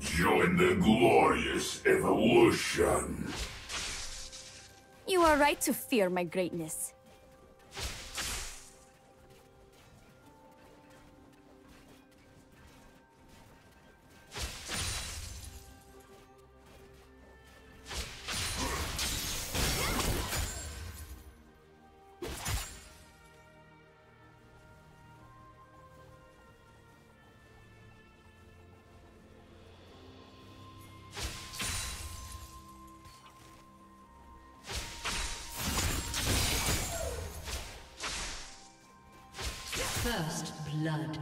Join the glorious evolution. You are right to fear my greatness. First blood.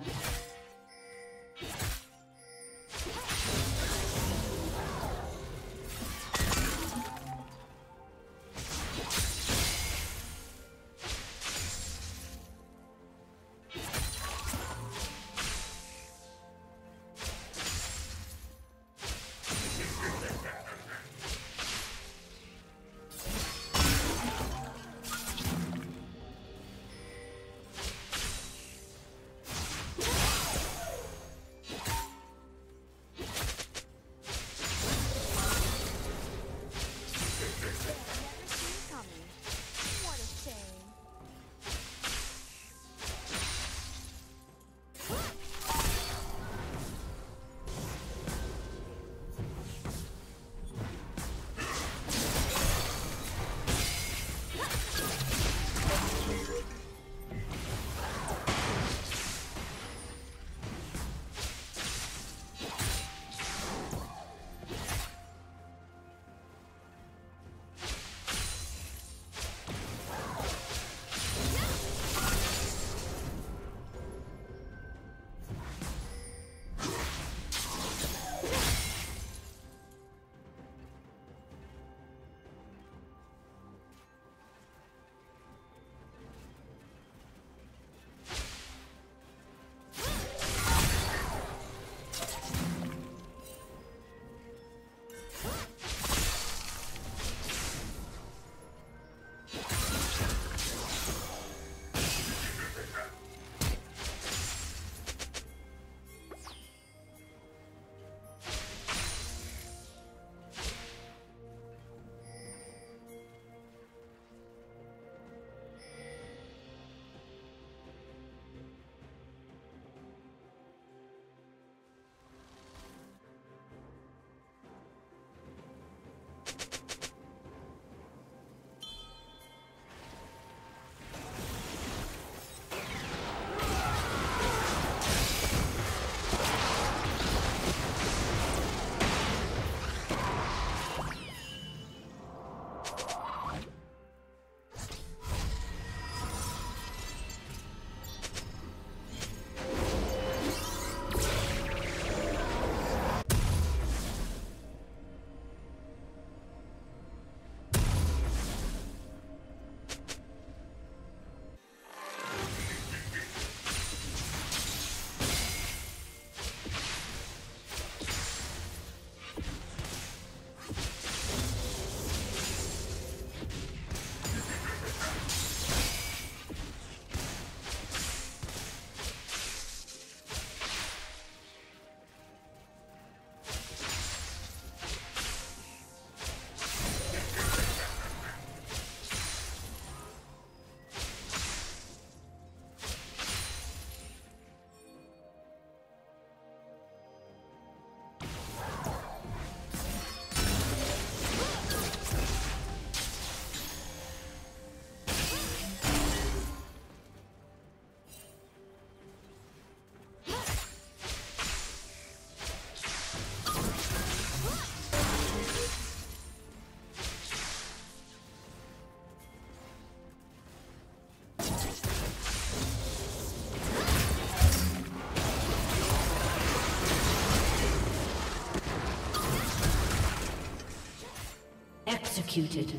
Executed.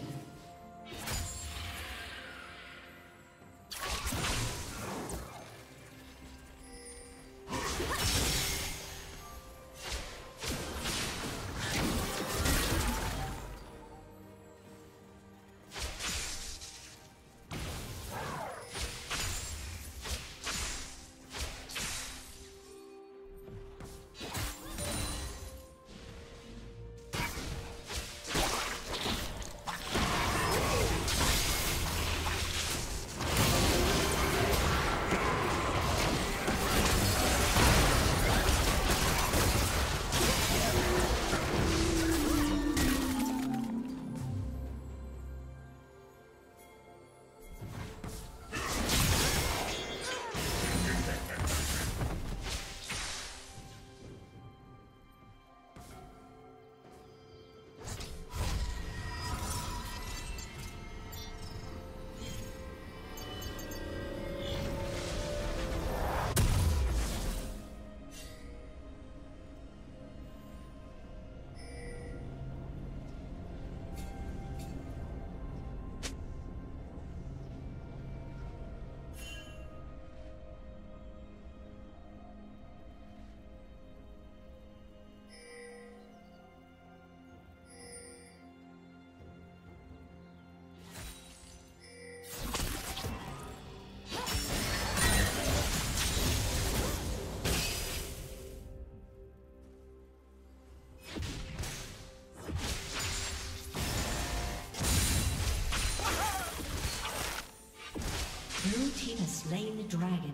slain the dragon.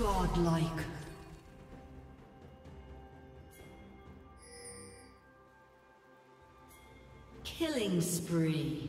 Godlike. Killing spree.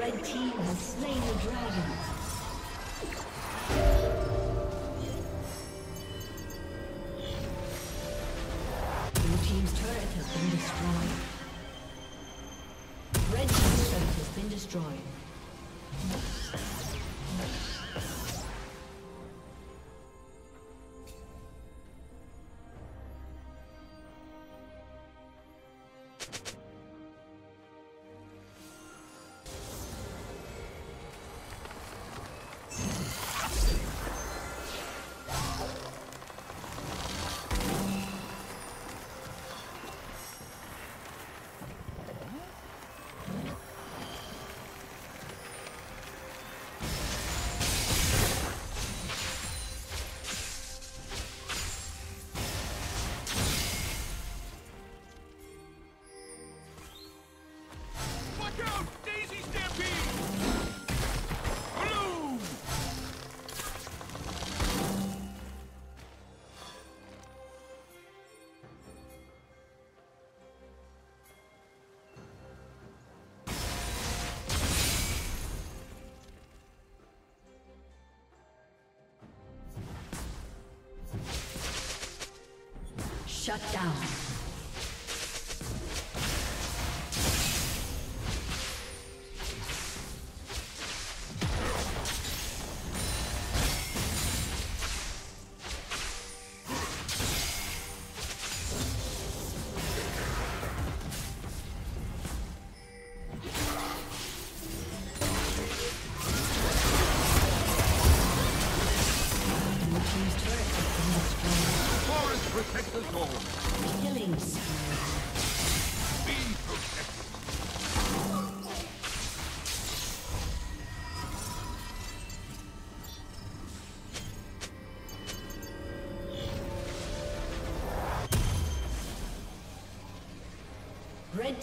Red team has slain the dragon. Blue team's turret has been destroyed. Red team's turret has been destroyed. Shut down. Red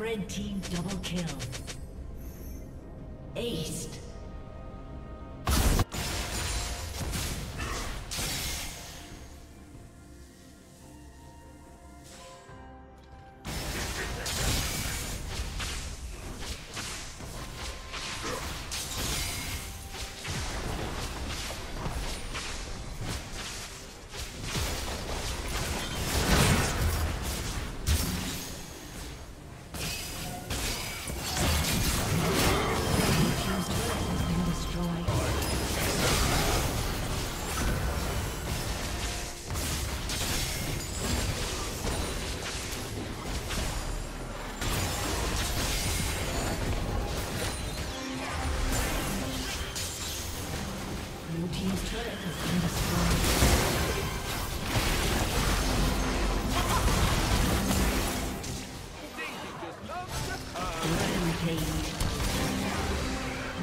Red team double kill. Aced.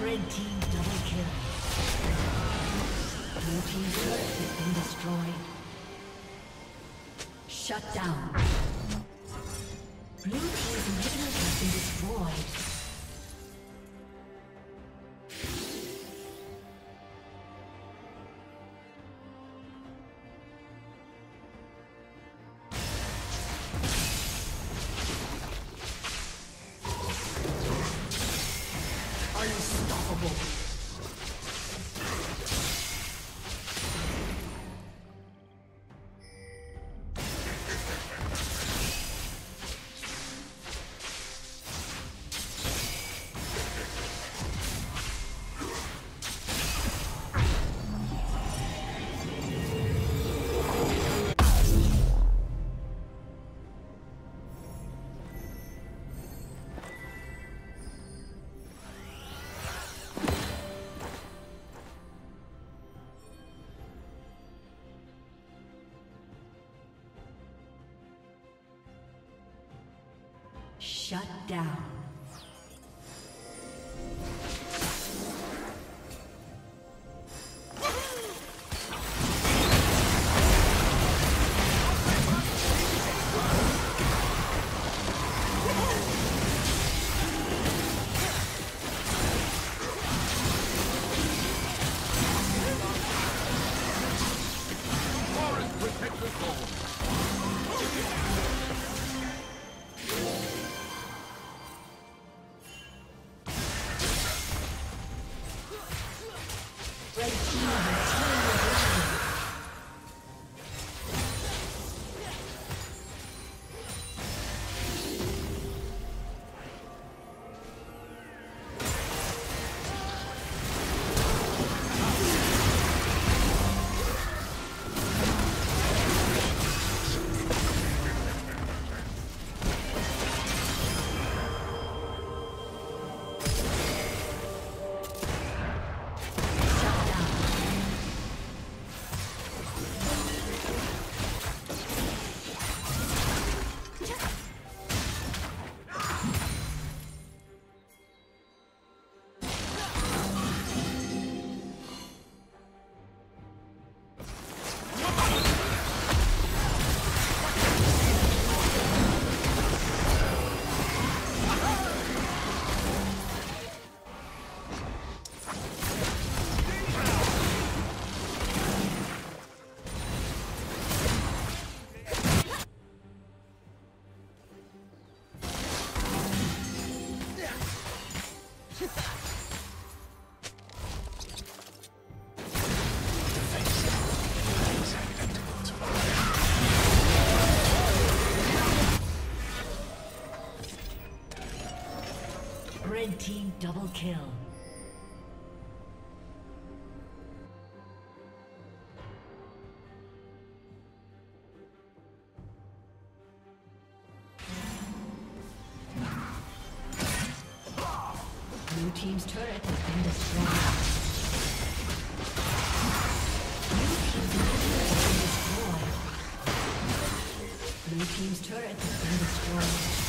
Red team double kill. Blue team's turret has been destroyed. Shut down. Blue team's inhibitor has been destroyed. Shut down. Red team double kill. Team's turret has been destroyed. Blue team's turret has been destroyed.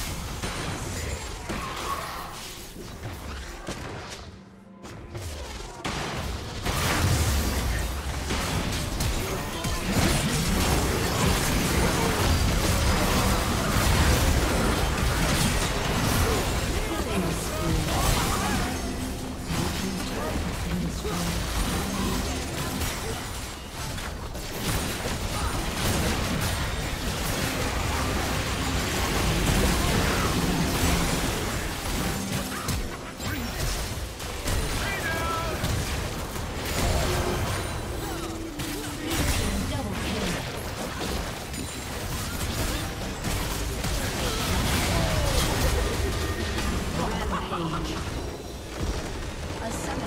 A summon